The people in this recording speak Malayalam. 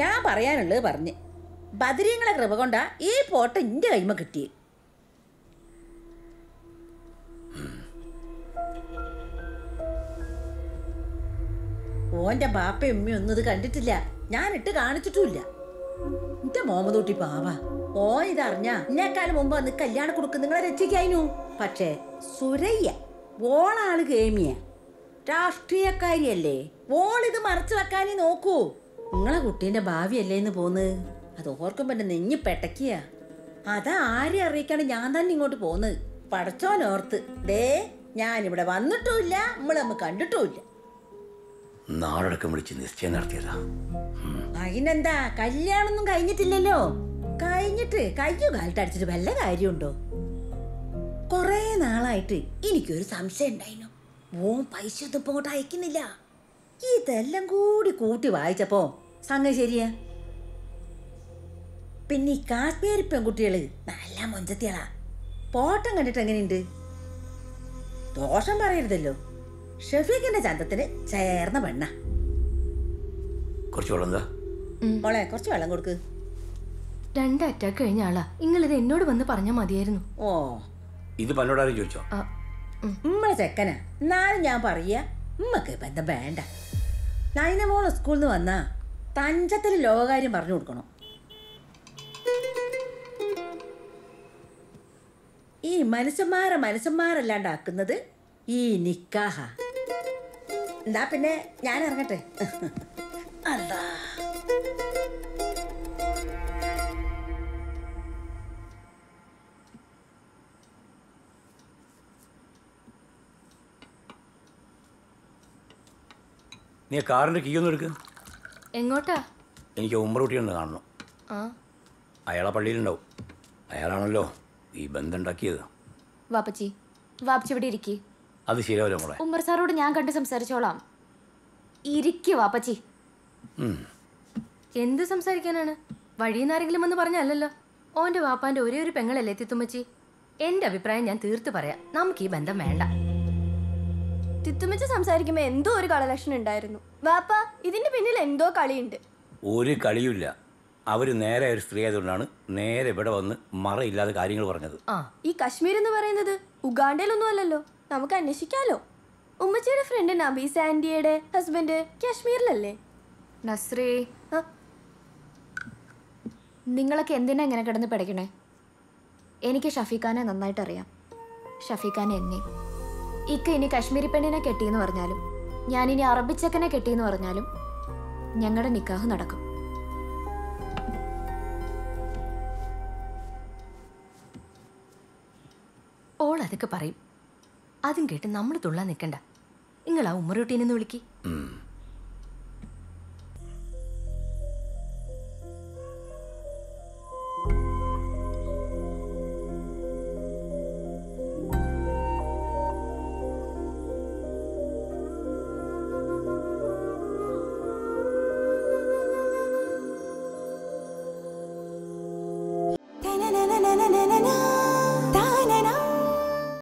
ഞാൻ പറയാനുള്ളത് പറഞ്ഞ് ബദരീങ്ങളെ കൃപ കൊണ്ട ഈ ഫോട്ടോ എൻ്റെ കൈമ കിട്ടിയേ. ഓൻ്റെ ബാപ്പയും ഉമ്മയും ഒന്നും ഇത് കണ്ടിട്ടില്ല, ഞാൻ ഇട്ട് കാണിച്ചിട്ടുമില്ല. എന്റെ മോമതൂട്ടി പാവാ, ഓ ഇതറിഞ്ഞാ എന്നെക്കാലം മുമ്പ് അന്ന് കല്യാണം കൊടുക്കും നിങ്ങളെ രക്ഷിക്കായിരുന്നു. പക്ഷേ സുരയ്യ ഓളാള് ഗേമിയ, രാഷ്ട്രീയക്കാരിയല്ലേ, ഓളിത് മറച്ചു വെക്കാനേ നോക്കൂ. നിങ്ങളെ കുട്ടീൻ്റെ ഭാവിയല്ലേന്ന് പോന്നത് അത് ഓർക്കുമ്പോ എൻ്റെ നെഞ്ഞി പെട്ടക്കിയ. അതാരെ അറിയിക്കാണ് ഞാൻ തന്നെ ഇങ്ങോട്ട് പോന്നത്. പടച്ചോനോർത്ത് ദേ ഞാനിവിടെ വന്നിട്ടുമില്ല, നമ്മളമ്മ കണ്ടിട്ടുമില്ല. അതിനെന്താ കല്യാണൊന്നും കഴിഞ്ഞിട്ടില്ലല്ലോ. കഴിഞ്ഞിട്ട് കയ്യോ കാലത്തടിച്ചിട്ട് വല്ല കാര്യമുണ്ടോ? കൊറേ നാളായിട്ട് എനിക്കൊരു സംശയം ഉണ്ടായിരുന്നു, ഓൻ പൈസ ഒന്നും ഇപ്പൊ അങ്ങോട്ട് അയക്കുന്നില്ല. ഇതെല്ലാം കൂടി കൂട്ടി വായിച്ചപ്പോ സംഗതി ശരിയാ. പിന്നെ ഈ കാശ്മീരി പെൺകുട്ടികള് നല്ല മൊഞ്ചത്തിയാളാ. പോട്ടം കണ്ടിട്ട് എങ്ങനെയുണ്ട്? ദോഷം പറയരുതല്ലോ, ഷെഫീഖിന്റെ ചന്തത്തിന് ചേർന്ന പെണ്ണ. കുറച്ച് വെള്ളം കൊടുക്ക്. രണ്ട് അറ്റാക്ക് കഴിഞ്ഞ ആളാ, നിങ്ങളിത് എന്നോട് വന്ന് പറഞ്ഞാൽ മതിയായിരുന്നു. ഓ ഇത് പന്നോടാരും ചോദിച്ചോ? നമ്മളെ ചെക്കനാ, എന്നാലും ഞാൻ പറയാ നമ്മക്ക് ബന്ധം വേണ്ട. നൈനമോള് സ്കൂളിൽ നിന്ന് വന്നാ തഞ്ചത്തിൽ ലോകകാര്യം പറഞ്ഞു കൊടുക്കണം. ഈ മനുഷ്യന്മാരെ മനുഷ്യന്മാരല്ലാണ്ടാക്കുന്നത് ഈ നിക്കാഹ. എന്താ പിന്നെ ഞാൻ ഇറങ്ങട്ടെ. അല്ലാ നീ കാറിന്റെ കീ ഒന്നും എടുക്ക്. എങ്ങോട്ടാ? എനിക്ക് ഉമ്മറൂട്ടിയുണ്ട് കാണണം. അയാളെ പള്ളിയിലുണ്ടാവും, അയാളാണല്ലോ ഈ ബന്ധമുണ്ടാക്കിയത്. വാപ്പച്ചി വാപ്പച്ചി ഇവിടെ ഇരിക്കേ. അത് ശരിയാവല്ലോ മോളെ, ഉമ്മർ സാറോട് ഞാൻ കണ്ട് സംസാരിച്ചോളാം. ഇരിക്കേ വാപ്പച്ചി. എന്ത് സംസാരിക്കാനാണ്? വഴിയെന്ന് ആരെങ്കിലും വന്ന് പറഞ്ഞല്ലോ. ഓന്റെ വാപ്പാന്റെ ഒരേ ഒരു പെങ്ങളല്ലേ തിത്തുമ്മച്ചി. എന്റെ അഭിപ്രായം ഞാൻ തീർത്ത് പറയാം, നമുക്ക് ഈ ബന്ധം വേണ്ട. തിത്തുമ്മച്ചി സംസാരിക്കുമ്പോ എന്തോ ഒരു കളലക്ഷൻ ഉണ്ടായിരുന്നു വാപ്പ, ഇതിന്റെ പിന്നിൽ എന്തോ കളിയുണ്ട്. ഒരു കളിയുമില്ല, അവര് നേരെ ഒരു സ്ത്രീ ആയതുകൊണ്ടാണ് നേരെ ഇവിടെ വന്ന് മറയില്ലാതെ കാര്യങ്ങൾ പറഞ്ഞത്. ആ ഈ കശ്മീർ എന്ന് പറയുന്നത് ഉഗാണ്ടയിലൊന്നും അല്ലല്ലോ, നമുക്ക് അന്വേഷിക്കാലോ. ഉമ്മച്ചിയുടെ ഫ്രണ്ട് നബീസ് ആൻറ്റിയുടെ ഹസ്ബൻഡ് കാശ്മീരിലല്ലേ? നസ്രീ നിങ്ങളൊക്കെ എന്തിനാ ഇങ്ങനെ കിടന്ന് പിടയ്ക്കണേ? എനിക്ക് ഷഫീഖാനെ നന്നായിട്ട് അറിയാം, ഷഫീഖാനെ എന്നെ. ഇക്ക ഇനി കാശ്മീരി പെണ്ണിനെ കെട്ടിയെന്ന് പറഞ്ഞാലും ഞാനിനി അറബിച്ചക്കനെ കെട്ടിയെന്ന് പറഞ്ഞാലും ഞങ്ങളുടെ നിക്കാഹ് നടക്കും. ഓൾ അതൊക്കെ പറയും, അതും കേട്ട് നമ്മൾ തുള്ളാൻ നിൽക്കണ്ട. നിങ്ങൾ ആ ഉമ്മറൂട്ടീനെന്ന് വിളിക്ക്.